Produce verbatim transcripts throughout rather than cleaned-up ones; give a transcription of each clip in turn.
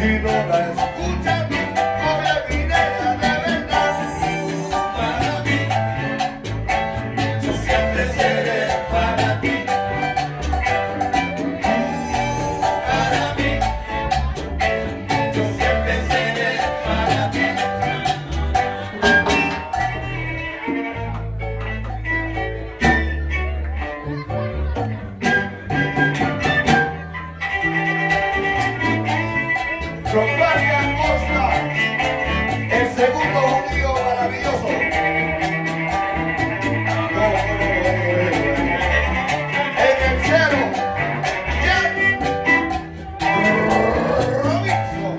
si no la escuchas, pobre minera de verdad. Para mí, yo siempre seré para ti. Para mí, yo siempre seré para ti. Rosalia Costa, el segundo judío maravilloso. En el cero, Jan Robinson.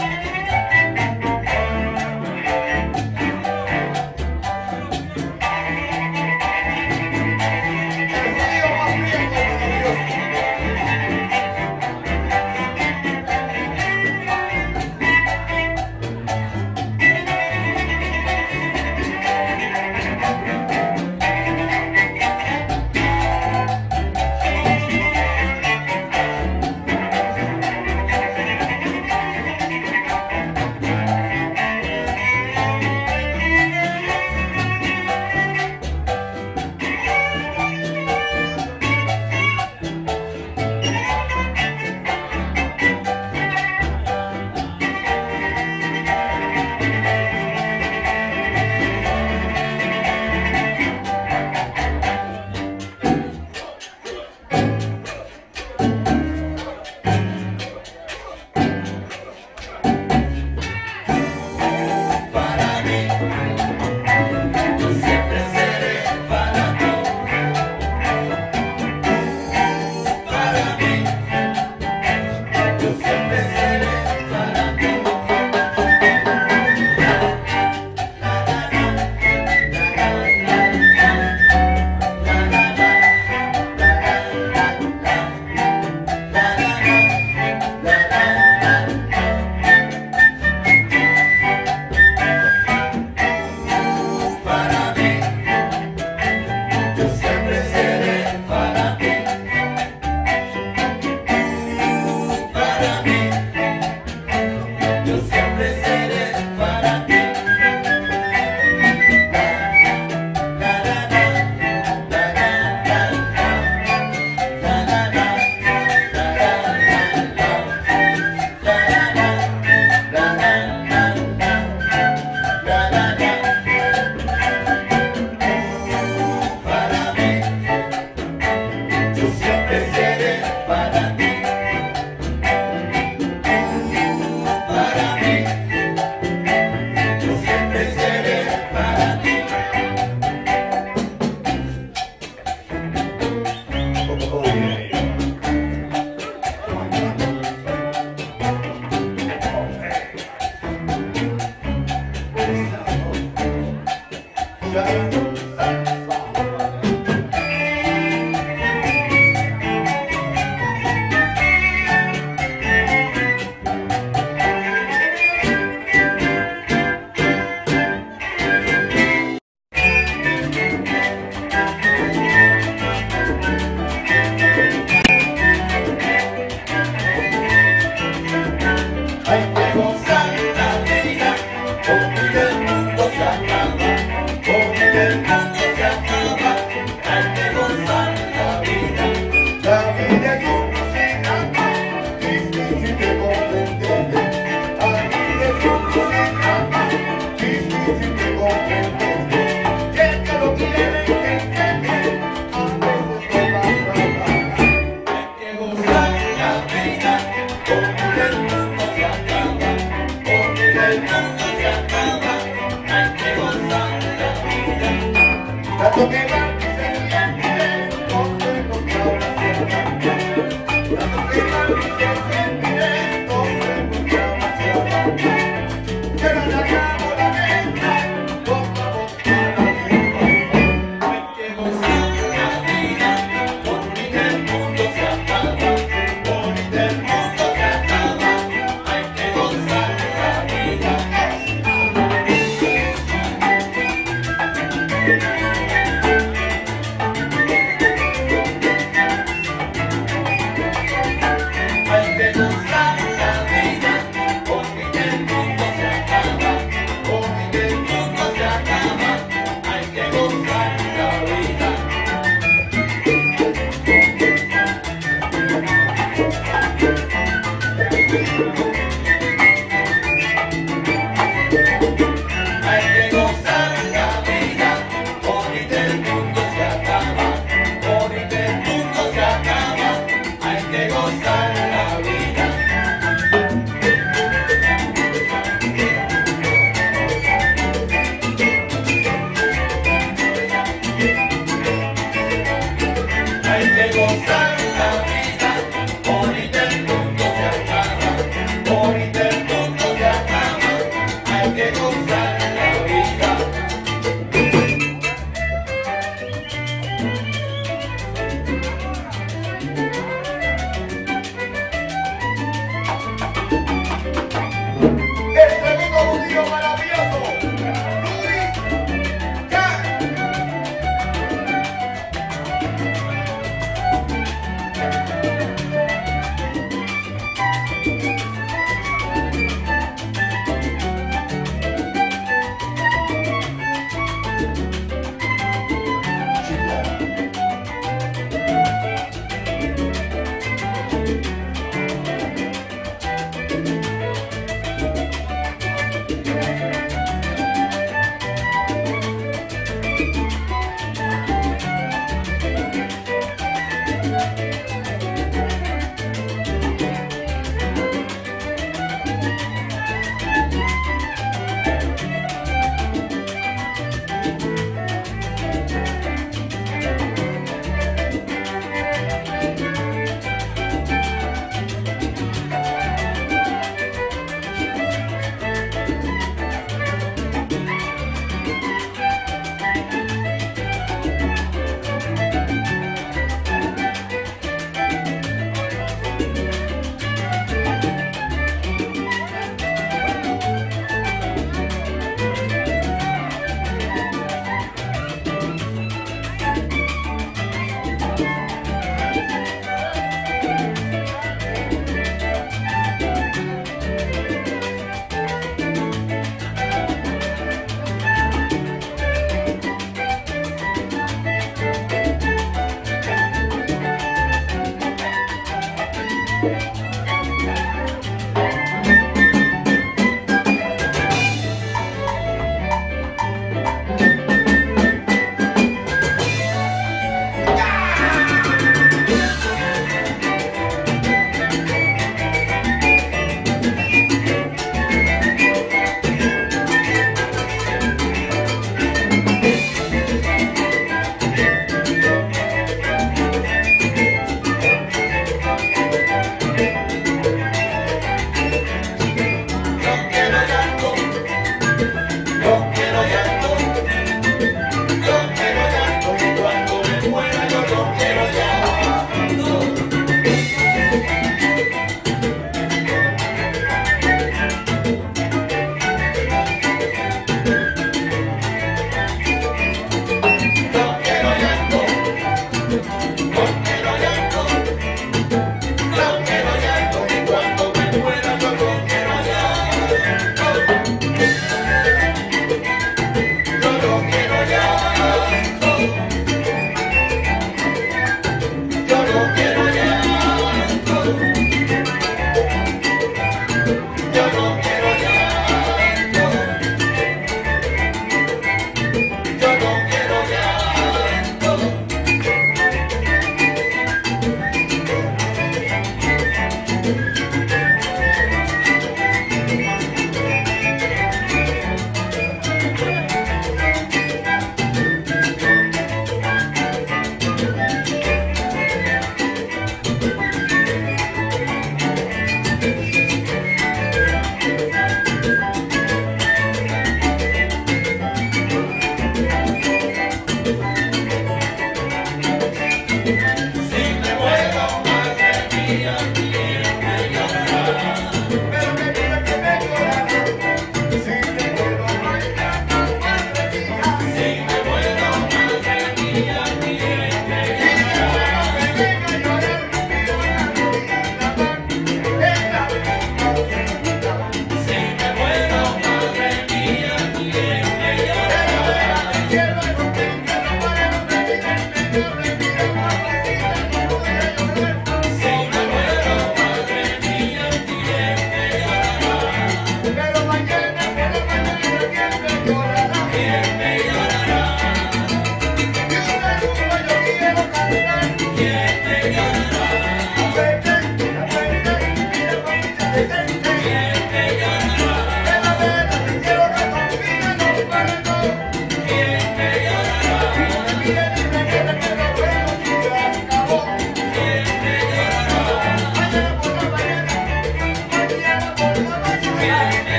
El judío más viejo maravilloso.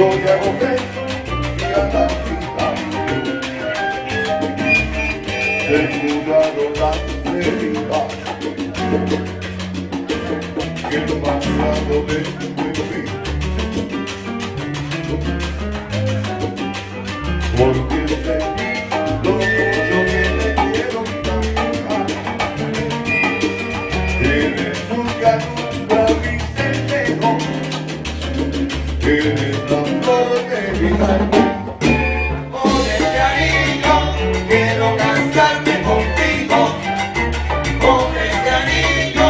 Yo llevo fe y a la vida he curado las heridas que el pasado de vivir, porque sé lo mucho que te quiero cantar. Eres nunca, nunca mi señor, eres la flor de mi alma. Quiero casarme contigo, con ese anillo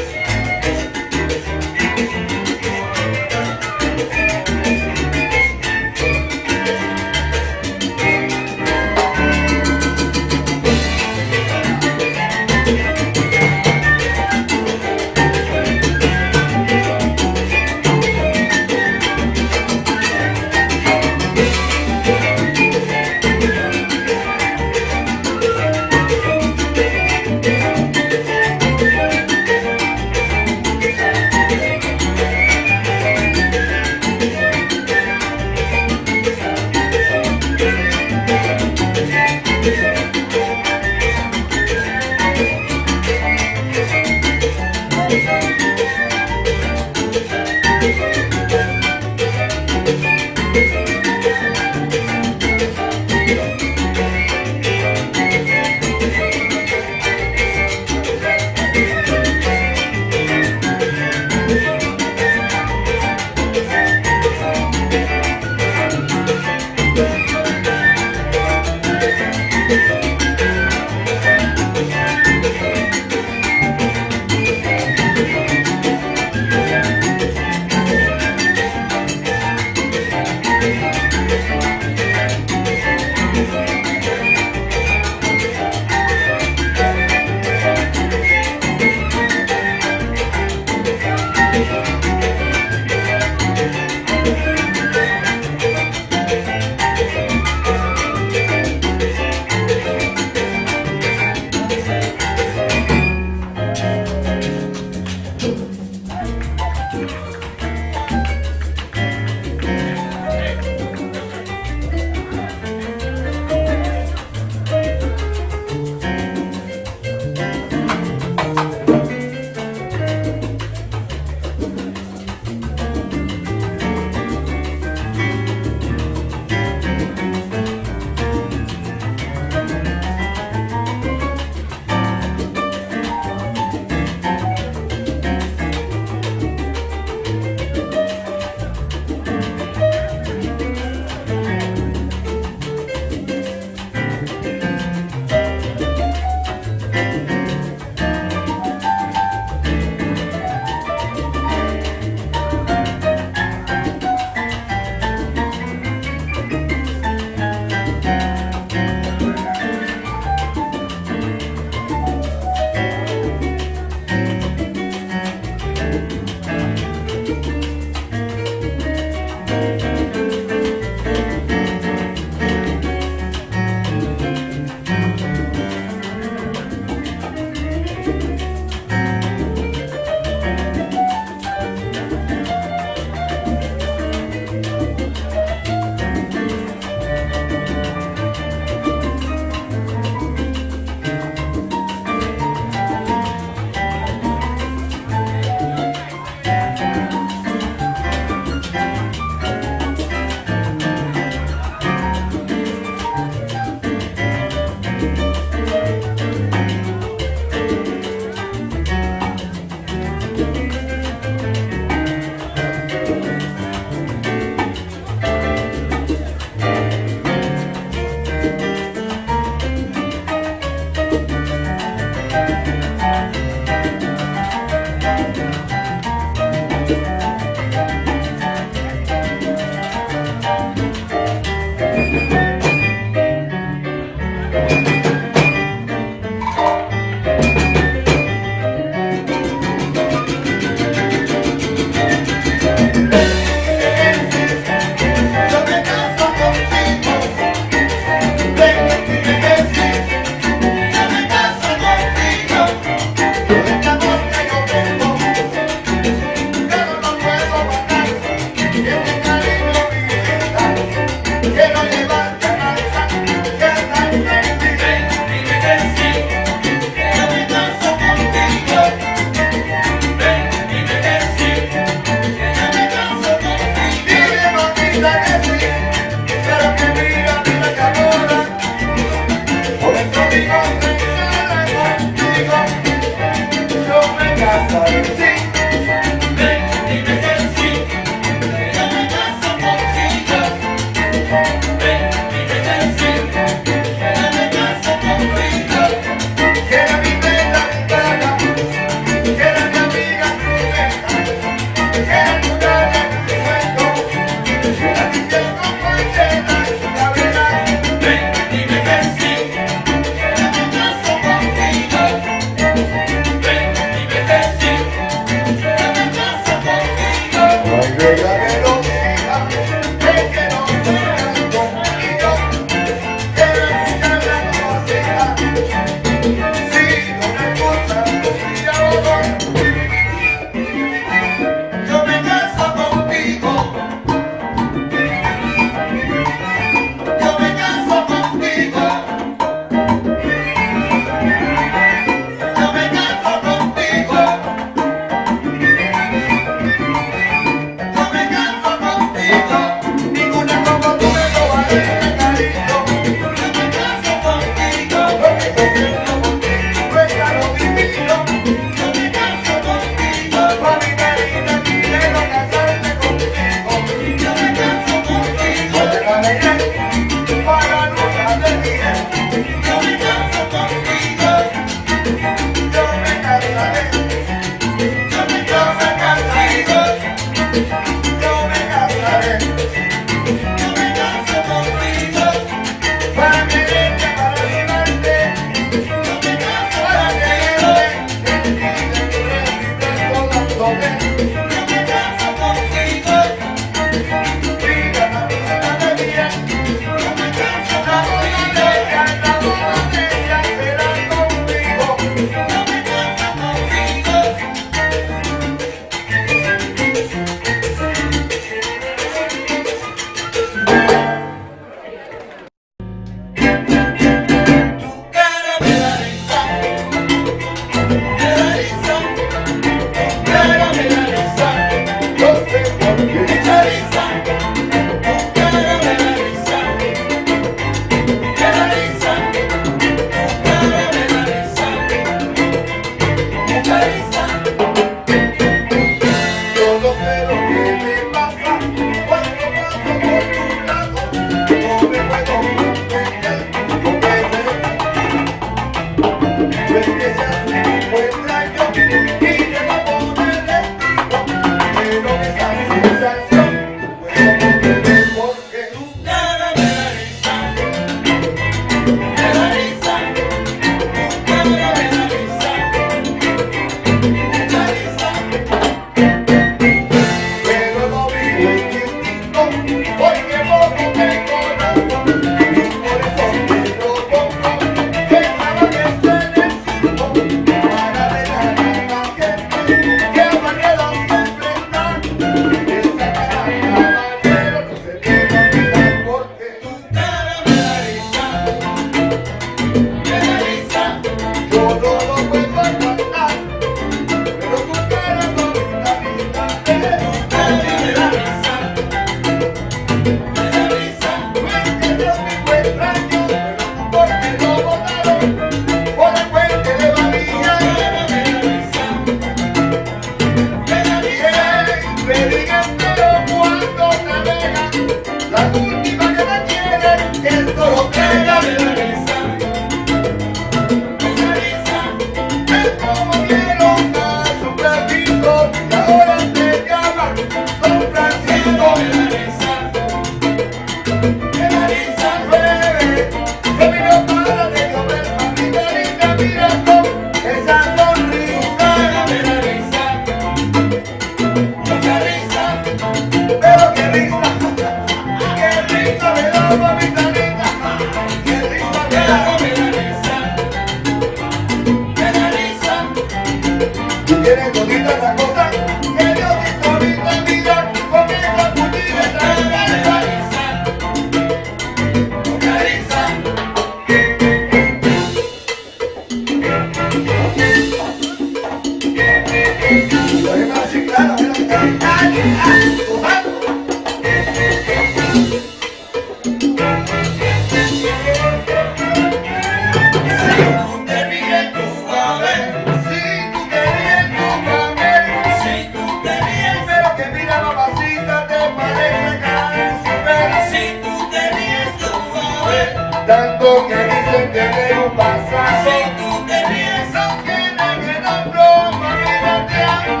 Tanto que dicen que veo pasar. Si tú te piensas que nadie da broma, que no te han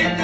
marcado.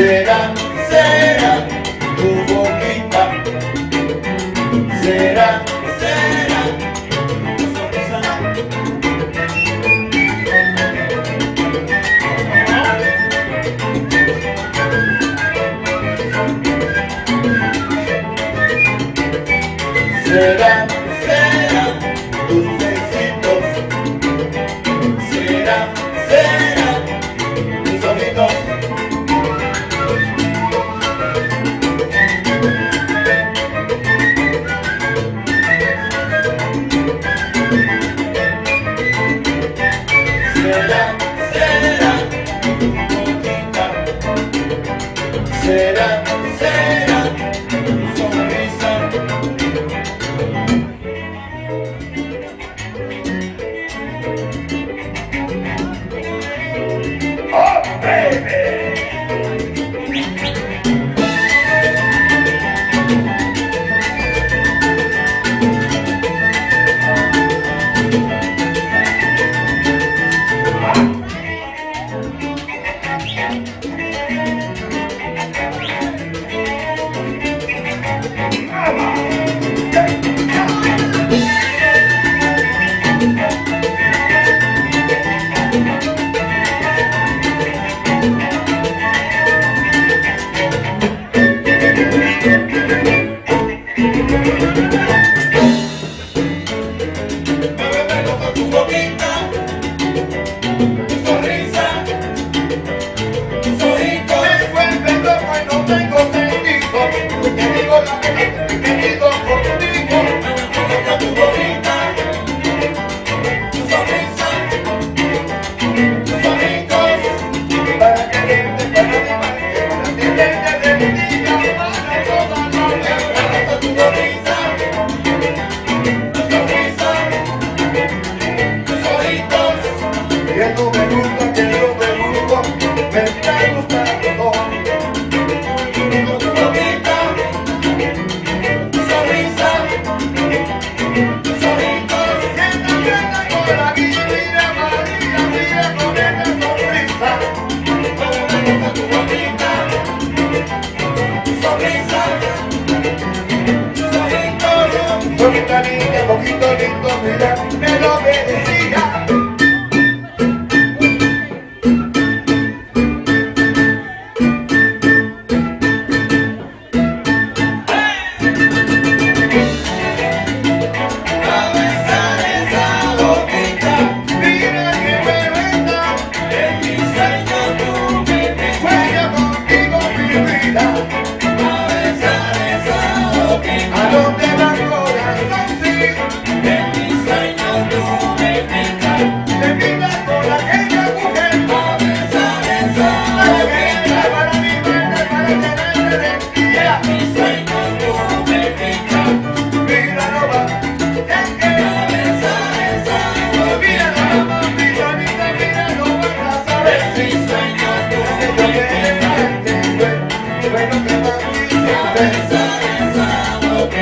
Será, será tu boquita, será, será tu sonrisa. Será, será tus besitos, será, será tus ojitos. Será, será tu boquita, será, será tu sonrisa. Oh, baby. Pensar en sábado,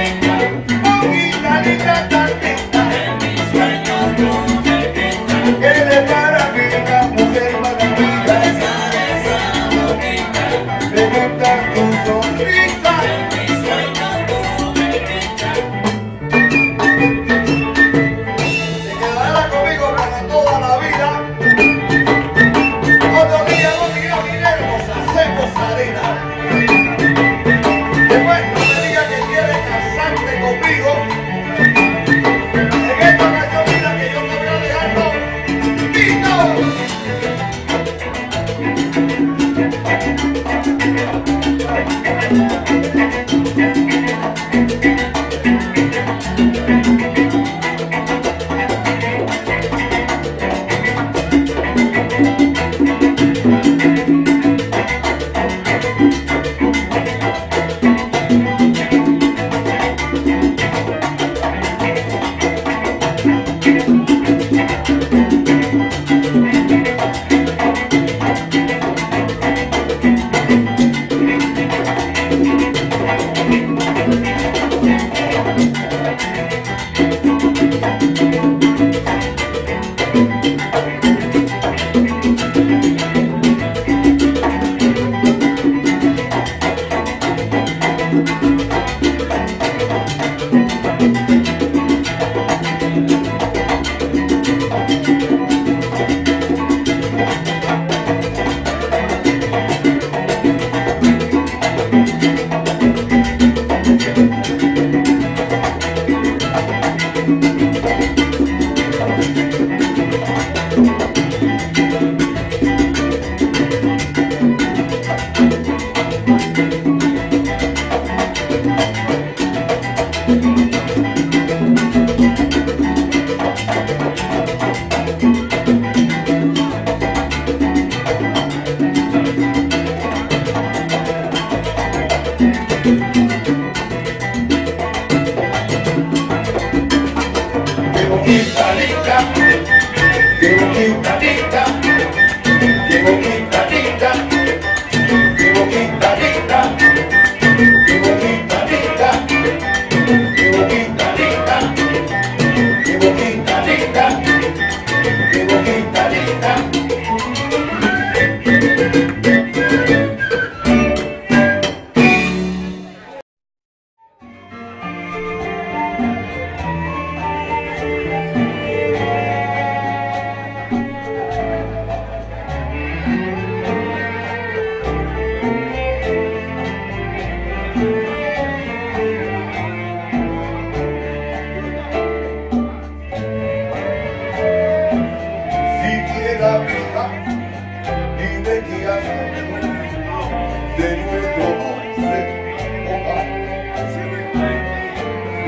de nuestro hombre.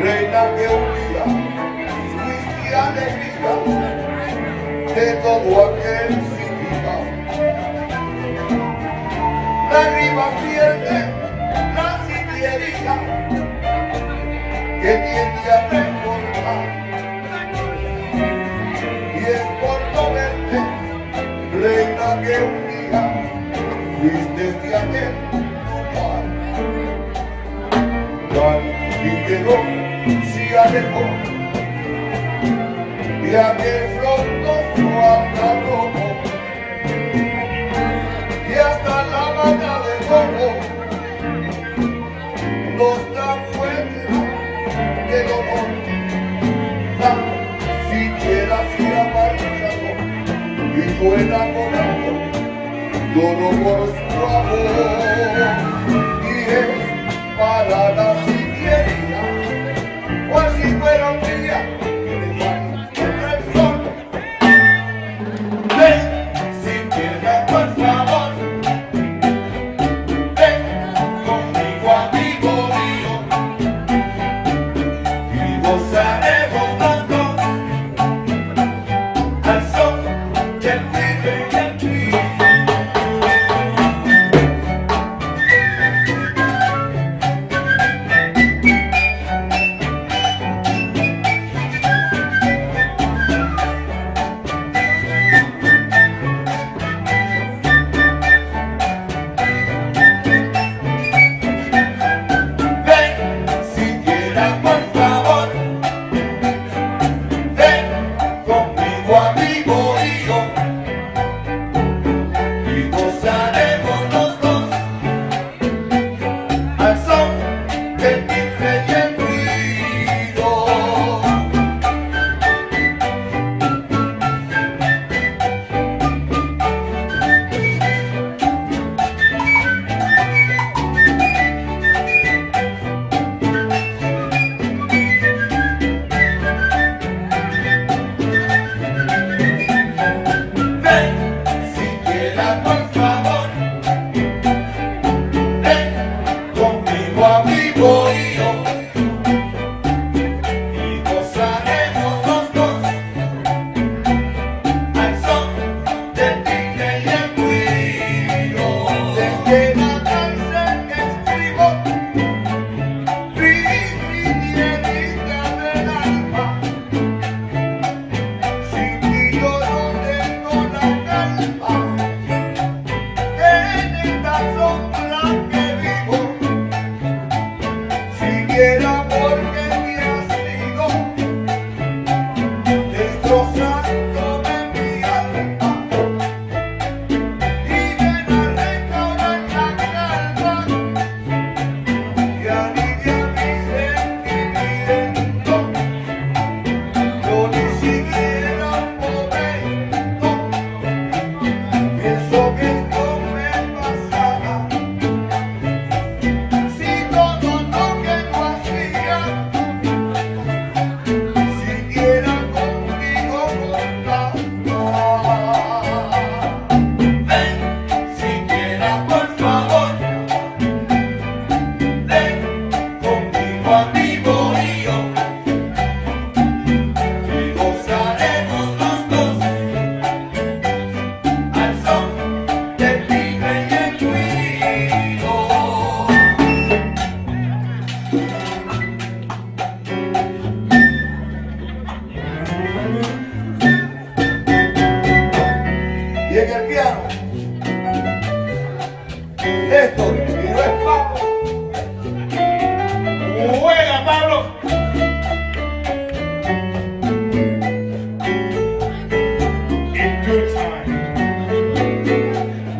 Reina que unida, fuiste alegría de todo aquel sitio. Lágrimas pierde la sillería que tiende a recordar. Reina que un día fuiste de aquel lugar, cual ligero se alejó y aquel frondoso andador, y hasta la vaca de coco nos da cuenta del honor. Siquiera si amarillado y fue enamorado, todo por su amor, y es para la sillería, cual si fuera un día que le dan el sol. Ven, sillería, por favor, ven conmigo, amigo mío, y gozaremos tanto al sol. Y en el piano, esto no es Pablo. ¡Juega, Pablo! In good time.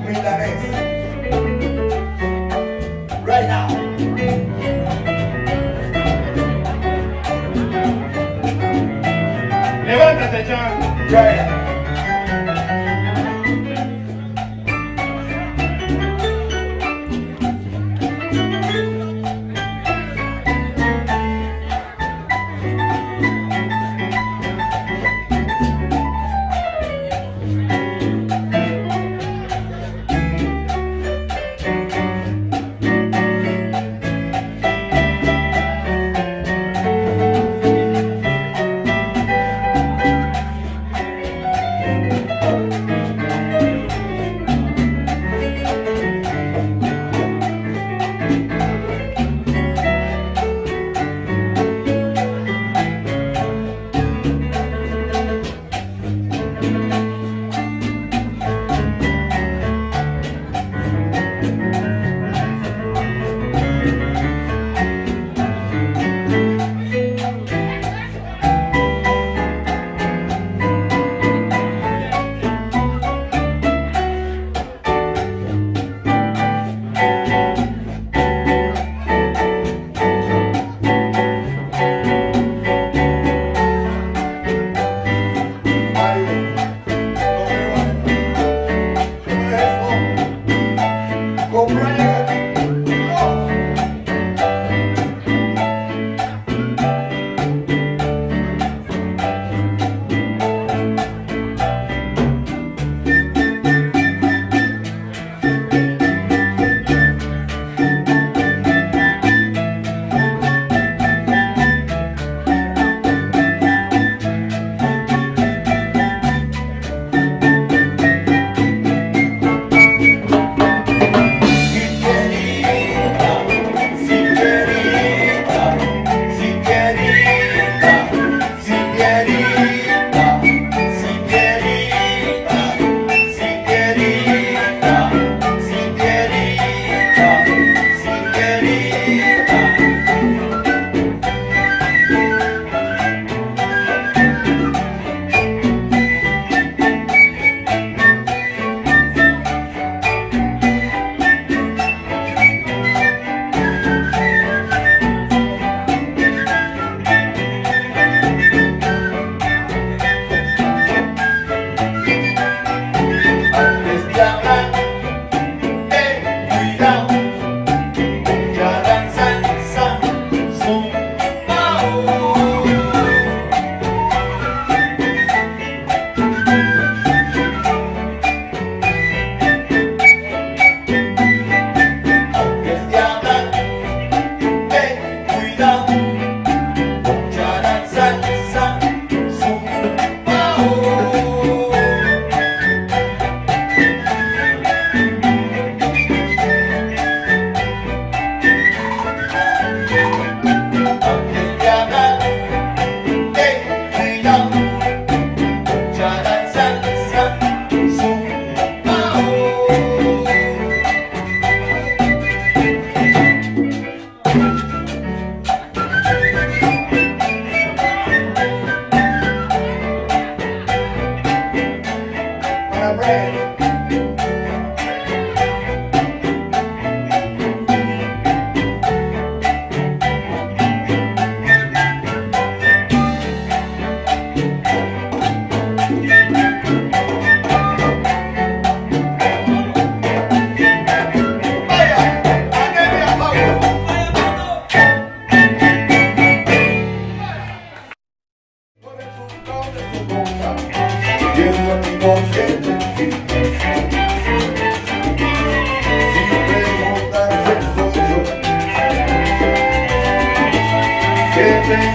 Milanés. Right now. Levántate, John. Right. I'm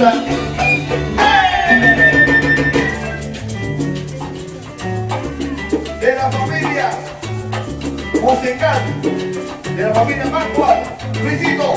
salsa. De la familia musical, de la familia Pascual, Luisito.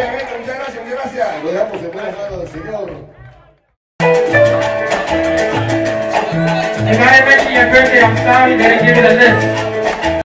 Vaya, venga, muchas gracias, muchas gracias. Lo dejamos en buenas manos del Señor. If I met you, I'm sorry that I gave you the list.